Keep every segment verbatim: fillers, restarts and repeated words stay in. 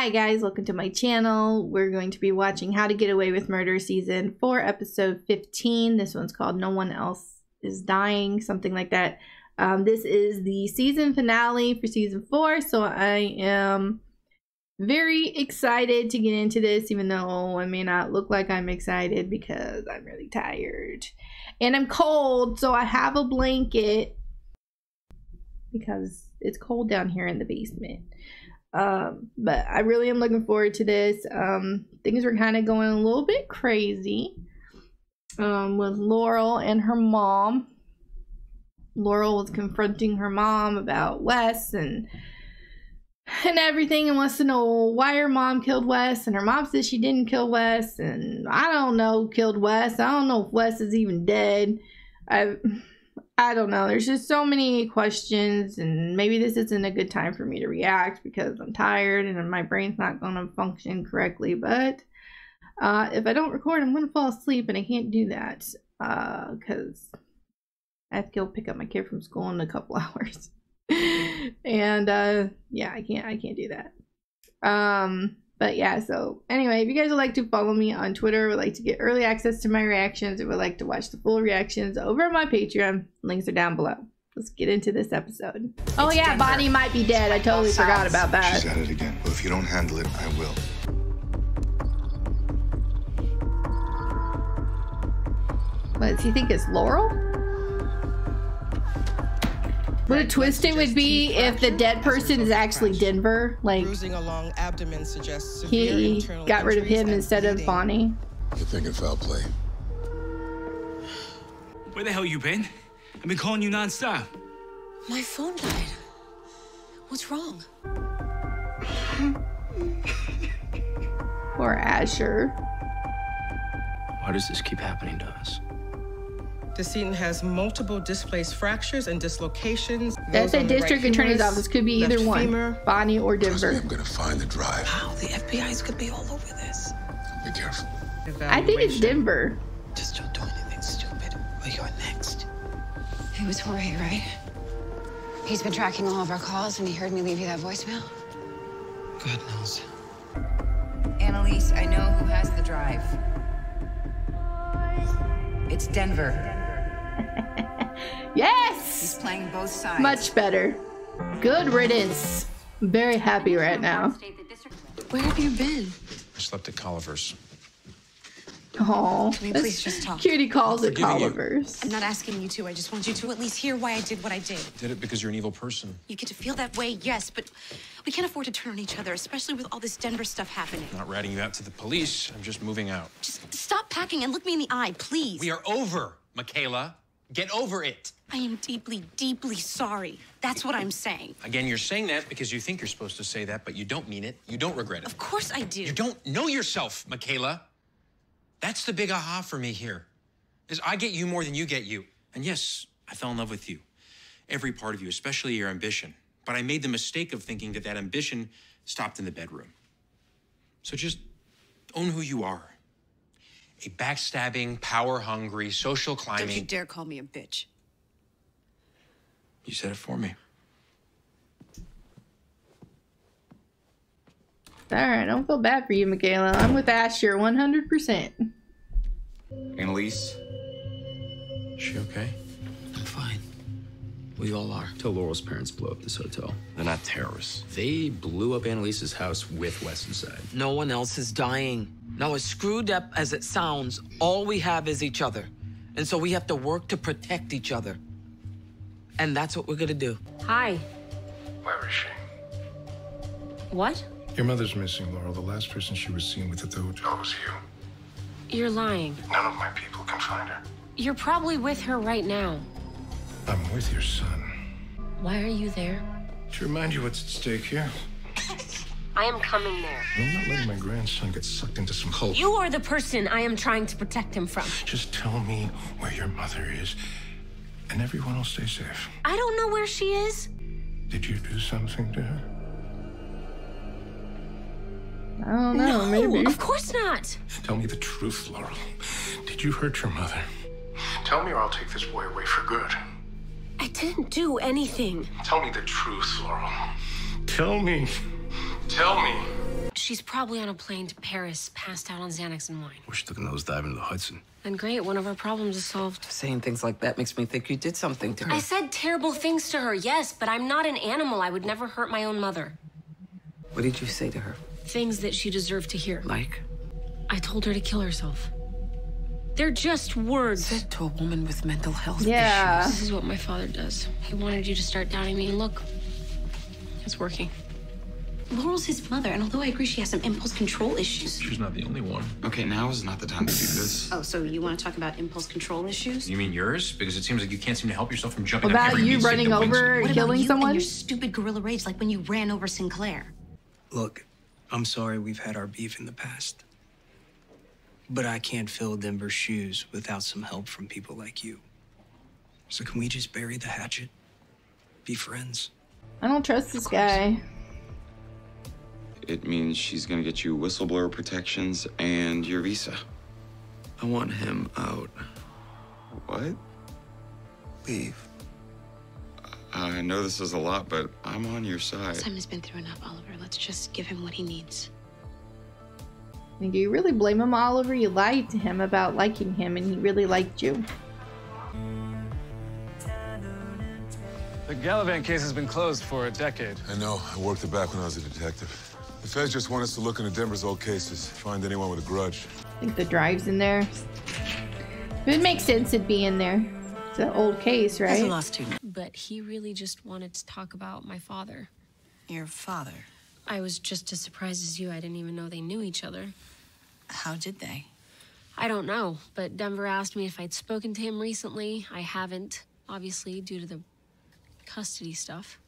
Hi guys, welcome to my channel. We're going to be watching How to Get Away with Murder Season four, Episode fifteen. This one's called No One Else is Dying, something like that. Um, this is the season finale for Season four, so I am very excited to get into this, even though I may not look like I'm excited because I'm really tired. And I'm cold, so I have a blanket because it's cold down here in the basement. Um, but I really am looking forward to this. Um, things were kind of going a little bit crazy, um, with Laurel and her mom. Laurel was confronting her mom about Wes and, and everything, and wants to know why her mom killed Wes, and her mom says she didn't kill Wes, and I don't know who killed Wes. I don't know if Wes is even dead. I, I don't know. There's just so many questions, and maybe this isn't a good time for me to react because I'm tired and my brain's not going to function correctly. But uh, if I don't record, I'm going to fall asleep, and I can't do that because uh, I have to go pick up my kid from school in a couple hours. and uh, yeah, I can't. I can't do that. Um, but yeah. So anyway, if you guys would like to follow me on Twitter, would like to get early access to my reactions, and would like to watch the full reactions over on my Patreon, links are down below. Let's get into this episode. Oh yeah, Bonnie might be dead. I totally forgot about that. She's at it again. Well, if you don't handle it, I will. What does he think? It's Laurel? What a twist it would be if the dead person is actually Denver. Like, he got rid of him instead of Bonnie. You're thinking foul play. Where the hell you been? I've been calling you nonstop. My phone died. What's wrong? Poor Asher. Why does this keep happening to us? The scene has multiple displaced fractures and dislocations. That's a district attorney's office. Could be either one, Bonnie or Denver. I'm gonna find the drive. How the F B I's could be all over this. Be careful. I think it's Denver. Just don't do anything stupid, or you're next. It was Jorge, right? He's been tracking all of our calls, and he heard me leave you that voicemail. God knows. Annalise, I know who has the drive. It's Denver. Yes! He's playing both sides. Much better. Good riddance. I'm very happy right now. Where have you been? I slept at Collivers. Oh, can we please just talk? Cutie calls it Collivers. I'm not asking you to. I just want you to at least hear why I did what I did. Did it because you're an evil person. You get to feel that way, yes, but we can't afford to turn on each other, especially with all this Denver stuff happening. I'm not ratting you out to the police. I'm just moving out. Just stop packing and look me in the eye, please. We are over, Michaela. Get over it. I am deeply, deeply sorry. That's what I'm saying. Again, you're saying that because you think you're supposed to say that, but you don't mean it. You don't regret it. Of course I do. You don't know yourself, Michaela. That's the big aha for me here, is I get you more than you get you. And yes, I fell in love with you. Every part of you, especially your ambition. But I made the mistake of thinking that that ambition stopped in the bedroom. So just own who you are. A backstabbing, power-hungry, social climbing... Don't you dare call me a bitch. You said it for me. All right, I don't feel bad for you, Michaela. I'm with Asher, one hundred percent. Annalise? Is she okay? I'm fine. We all are. Till Laurel's parents blow up this hotel. They're not terrorists. They blew up Annalise's house with Wes inside. No one else is dying. Now, as screwed up as it sounds, all we have is each other. And so we have to work to protect each other. And that's what we're gonna do. Hi. Where is she? What? Your mother's missing, Laurel. The last person she was seen with at the hotel was you. You're lying. None of my people can find her. You're probably with her right now. I'm with your son. Why are you there? To remind you what's at stake here. I am coming there. I'm not letting my grandson get sucked into some cult. You are the person I am trying to protect him from. Just tell me where your mother is, and everyone will stay safe. I don't know where she is. Did you do something to her? I don't know, no, maybe. Of course not. Tell me the truth, Laurel. Did you hurt your mother? Tell me or I'll take this boy away for good. I didn't do anything. Tell me the truth, Laurel. Tell me. Tell me. She's probably on a plane to Paris, passed out on Xanax and wine. Well, she took a nosedive into the Hudson. Then great, one of our problems is solved. Saying things like that makes me think you did something to her. I said terrible things to her, yes, but I'm not an animal. I would never hurt my own mother. What did you say to her? Things that she deserved to hear. Like? I told her to kill herself. They're just words. Said to a woman with mental health yeah. issues. This is what my father does. He wanted you to start doubting me, and look, it's working. Laurel's his mother, and although I agree she has some impulse control issues. She's not the only one. Okay, now is not the time to do this. Oh, so you want to talk about impulse control issues? You mean yours? Because it seems like you can't seem to help yourself from jumping about every you running over, what killing about you someone. And your stupid gorilla raves, like when you ran over Sinclair. Look, I'm sorry we've had our beef in the past. But I can't fill Denver's shoes without some help from people like you. So can we just bury the hatchet? Be friends? I don't trust this guy. It means she's gonna get you whistleblower protections and your visa. I want him out. What? Leave. I know this is a lot, but I'm on your side. Simon's been through enough, Oliver. Let's just give him what he needs. Nigga, you really blame him, Oliver? You lied to him about liking him, and he really liked you. The Galavant case has been closed for a decade. I know. I worked it back when I was a detective. The feds just want us to look into Denver's old cases, find anyone with a grudge. I think the drive's in there. If it makes sense, it'd be in there. It's an old case, right? That's a law student. But he really just wanted to talk about my father. Your father? I was just as surprised as you. I didn't even know they knew each other. How did they? I don't know, but Denver asked me if I'd spoken to him recently. I haven't, obviously, due to the custody stuff.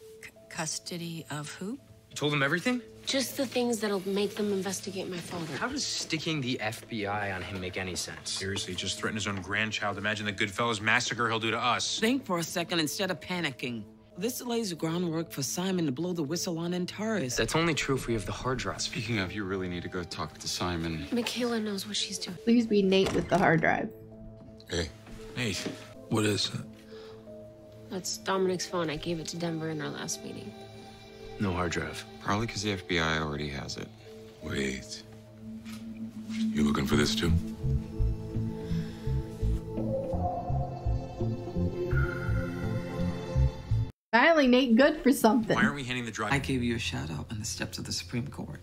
C custody of who? You told them everything? Just the things that'll make them investigate my father. How does sticking the F B I on him make any sense? Seriously, just threaten his own grandchild. Imagine the Goodfellas massacre he'll do to us. Think for a second instead of panicking. This lays the groundwork for Simon to blow the whistle on Antares. That's only true if we have the hard drive. Speaking of, you really need to go talk to Simon. Michaela knows what she's doing. Please be Nate with the hard drive. Hey. Nate. What is that? That's Dominic's phone. I gave it to Denver in our last meeting. No hard drive. Probably because the F B I already has it. Wait. You looking for this too? Finally, Nate, good for something. Why aren't we handing the drive? I gave you a shout out on the steps of the Supreme Court.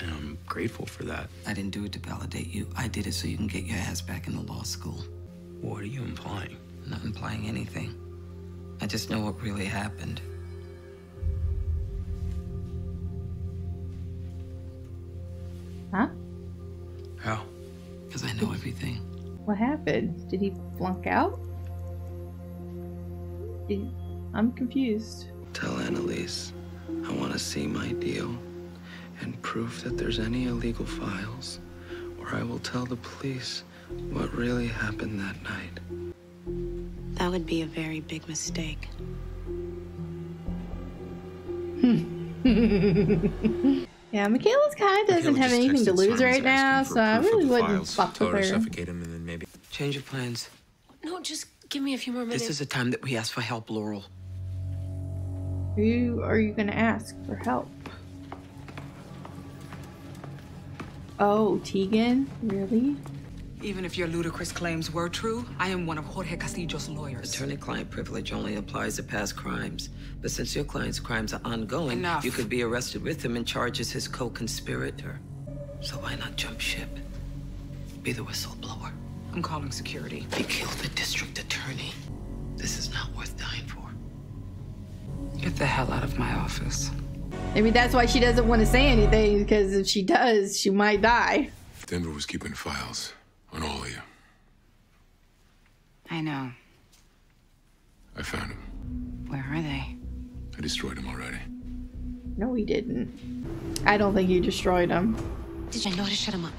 And I'm grateful for that. I didn't do it to validate you. I did it so you can get your ass back into law school. What are you implying? I'm not implying anything. I just know what really happened. Huh? How? Because I know everything. What happened? Did he flunk out? Did he... I'm confused. Tell Annalise I want to see my deal and proof that there's any illegal files, or I will tell the police what really happened that night. That would be a very big mistake. Yeah, Michaela's kind of doesn't have anything to lose right now, so I really wouldn't fuck with her. Suffocate him and then maybe change your plans. No, just give me a few more minutes. This is the time that we ask for help, Laurel. Who are you gonna ask for help? Oh, Tegan? Really? Even if your ludicrous claims were true, I am one of Jorge Castillo's lawyers. Attorney-client privilege only applies to past crimes. But since your client's crimes are ongoing, enough. You could be arrested with him and charged as his co-conspirator. So why not jump ship? Be the whistleblower. I'm calling security. They killed the district attorney. This is not worth dying for. Get the hell out of my office. Maybe that's why she doesn't want to say anything, because if she does, she might die. Denver was keeping files on all of you. I know. I found them. Where are they? I destroyed them already. No, he didn't. I don't think you destroyed them. Did you know to shut him up?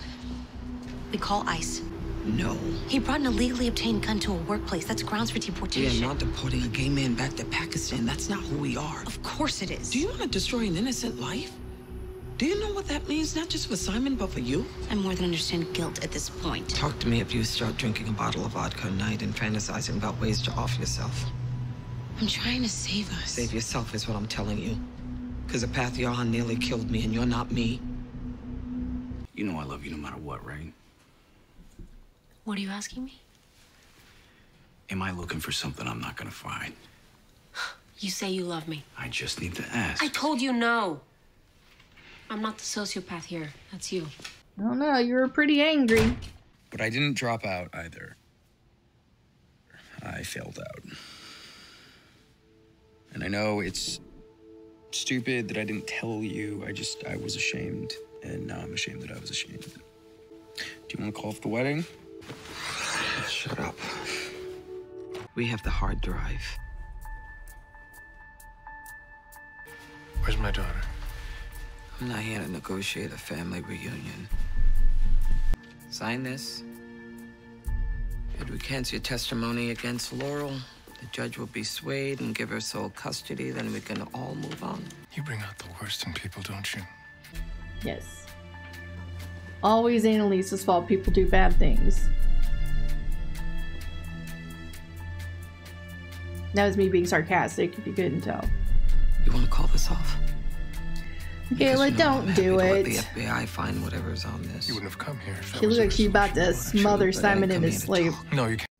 We call ICE. No. He brought an illegally obtained gun to a workplace. That's grounds for deportation. We are not deporting a gay man back to Pakistan. That's not who we are. Of course it is. Do you want to destroy an innocent life? Do you know what that means? Not just for Simon, but for you? I more than understand guilt at this point. Talk to me if you start drinking a bottle of vodka a night and fantasizing about ways to off yourself. I'm trying to save us. Save yourself is what I'm telling you. Because the path you're on nearly killed me, and you're not me. You know I love you no matter what, right? What are you asking me? Am I looking for something I'm not gonna find? You say you love me. I just need to ask. I told you no. I'm not the sociopath here. That's you. No, no, you were pretty angry. But I didn't drop out either. I failed out. And I know it's stupid that I didn't tell you. I just, I was ashamed. And now I'm ashamed that I was ashamed. Do you want to call off the wedding? Shut up. We have the hard drive. Where's my daughter? I'm not here to negotiate a family reunion. Sign this. It recants your testimony against Laurel. The judge will be swayed and give her sole custody. Then we can all move on. You bring out the worst in people, don't you? Yes. Always Annalise's fault. People do bad things. That was me being sarcastic, if you couldn't tell. You want to call this off? Michaela, don't do it. Let the F B I find whatever's on this. You wouldn't have come here. She looked like she about to smother Simon in his sleep. No, you can't.